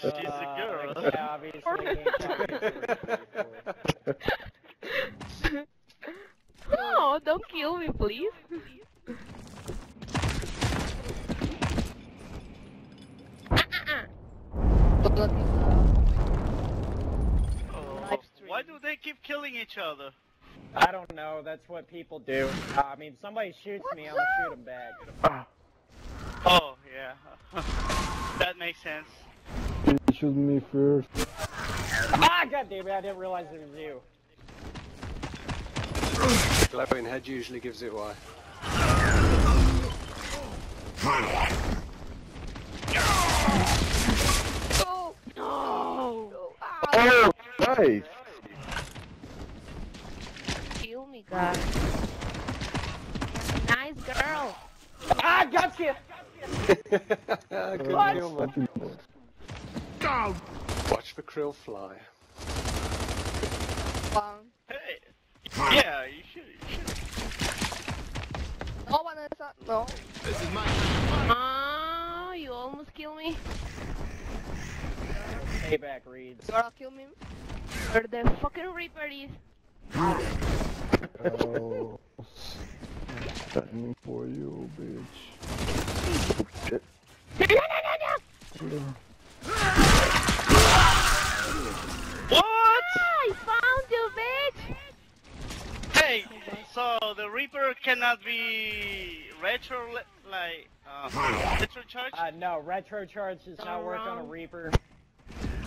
'Cause she's a girl. Yeah, obviously. No, don't kill me, please. Why do they keep killing each other? I don't know, that's what people do. I mean, if somebody shoots me, I'll shoot them back. Oh, yeah. That makes sense. You shoot me first. Ah, goddammit, I didn't realize it was you. Glowing head usually gives it away. Oh, no! Oh, nice! Kill me, guys. Nice girl! Ah, gotcha! Go! Watch the krill fly. Hey! Yeah, you should. Oh, no. This is mine. Oh, you almost killed me. Payback reads. You wanna kill me? Where the fucking Reaper is? Oh. That's me for you, bitch. Shit. No. What? I found you, bitch! Hey, so the Reaper cannot be retro charge? No, retro charge does not work on a Reaper.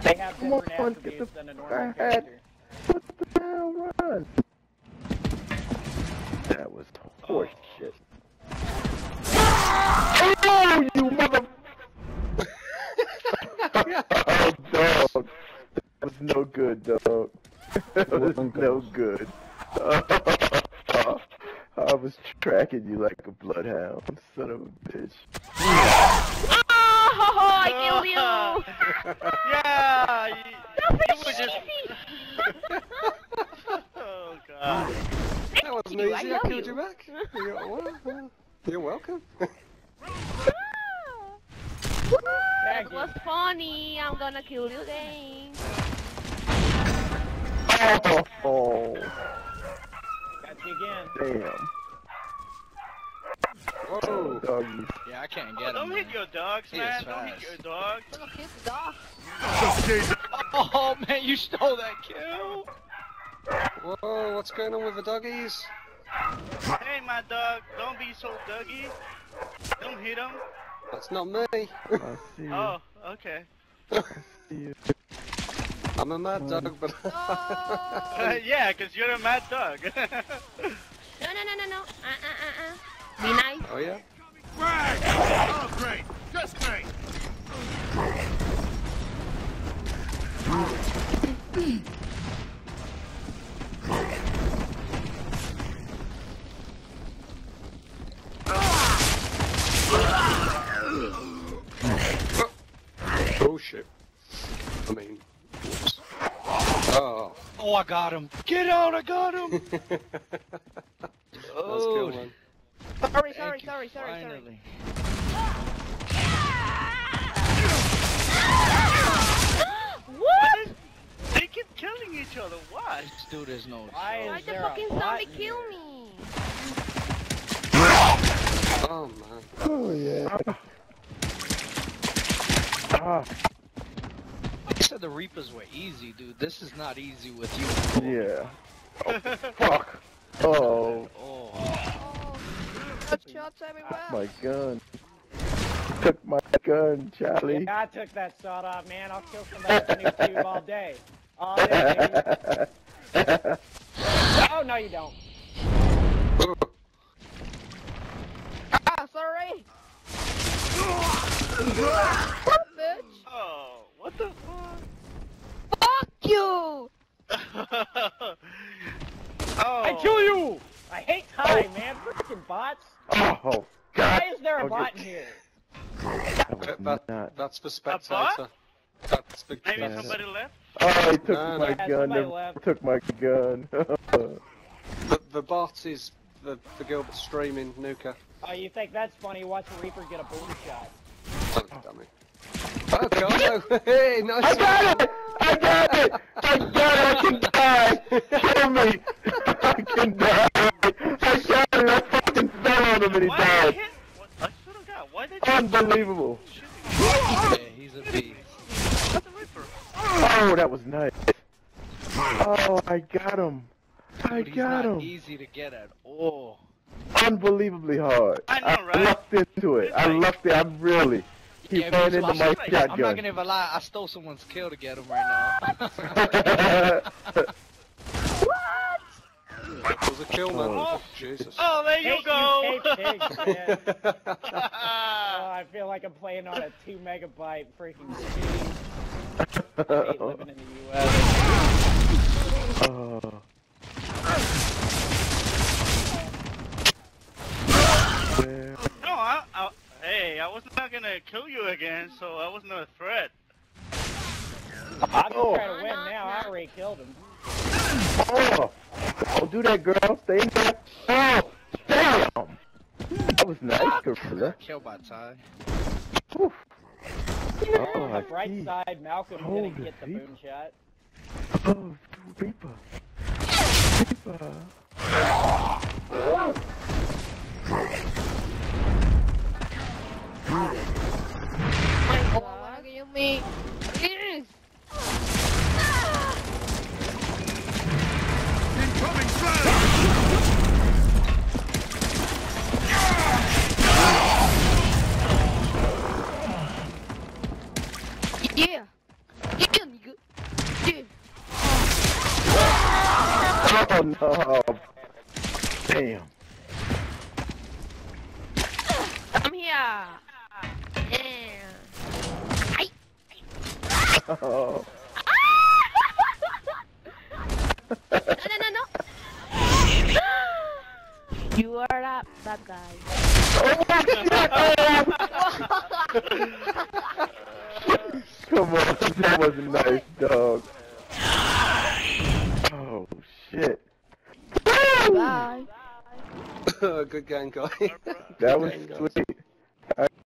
They have different attributes than a normal character. What the hell was? That was horse shit. Oh, you mother! Oh, dog. That was no good, dog. That was no good. I was tracking you like a bloodhound, son of a bitch. Oh, I killed you! Yeah! That was easy! Oh, God. That wasn't easy, I killed you back. You're welcome. That was funny, I'm gonna kill you again. Oh. Got you again. Damn. Whoa, doggy. Yeah, I can't get him. Don't hit your dogs, man. Don't hit your dogs. Don't hit the dogs. Oh man, you stole that kill. Whoa, what's going on with the doggies? Hey, my dog, don't be so doggy. Don't hit him. That's not me. I see you. Oh, okay. I see you. I'm a mad dog, but... yeah, because you're a mad dog. No. Be nice. Oh, yeah? Great! Oh, great! Just great! Oh, shit. I mean... Oh. Oh, I got him. Get out, I got him! Oh. Let's kill him. Sorry. What? They keep killing each other, what? This dude is no... Why the fucking zombie kill me? Oh, man. Oh, yeah. Ah. You said the Reapers were easy, dude. This is not easy with you. Yeah. Oh, fuck. Oh. Shots everywhere. My gun. Took my gun, Charlie. Yeah, I took that shot off, man. I'll kill somebody with a new tube all day. All day, baby. Oh, no, you don't. Ah, sorry. What, bitch? Oh, what the fuck? Fuck you! Oh. I kill you! I hate time, man. Freaking bots. Oh, God. Why is there a bot in here? That's the spectator. That's the spectator. Maybe somebody left? Oh, he took my gun. Took my gun. The bot is the girl that's streaming Nuka. Oh, you think that's funny? Watch a Reaper get a boom shot. Oh, dummy. Oh, God. Hey, nice. I got it! I got it! I got it! I can die! Kill me! I can die! I shot him! I fucking fell on him and he died! I should have got. Why did you... Unbelievable! Yeah, he's a beast. Oh, that was nice. Oh, I got him. I got him. He's not easy to get at all. Unbelievably hard. I know, right? I lucked into it. I lucked it. I'm really... He ran into my shotgun. I'm not gonna even lie. I stole someone's kill to get him right now. What? It was a kill, man. Oh, Jesus. Oh, there you go. Oh, I feel like I'm playing on a 2 megabyte freaking speed. I hate living in the US. No, hey, I was not gonna kill you again, so I wasn't a threat. I'm just trying to win now. I already killed him. Oh, don't do that, girl. Stay in there. Oh, damn! That was nice, girl. Kill by Ty. Oof. Oh, on the bright side, Malcolm didn't get the boom shot. Oh, Reaper. Reaper. What do you mean? Incoming fire! Yeah! Yeah, nigga! Yeah! Oh no! Damn! I'm here! Yeah! Aye! Oh! No, no, no, no! You are that bad guy. Oh! Come on, that was a nice dog. Oh shit. Bye. Good gang, guy. That was sweet.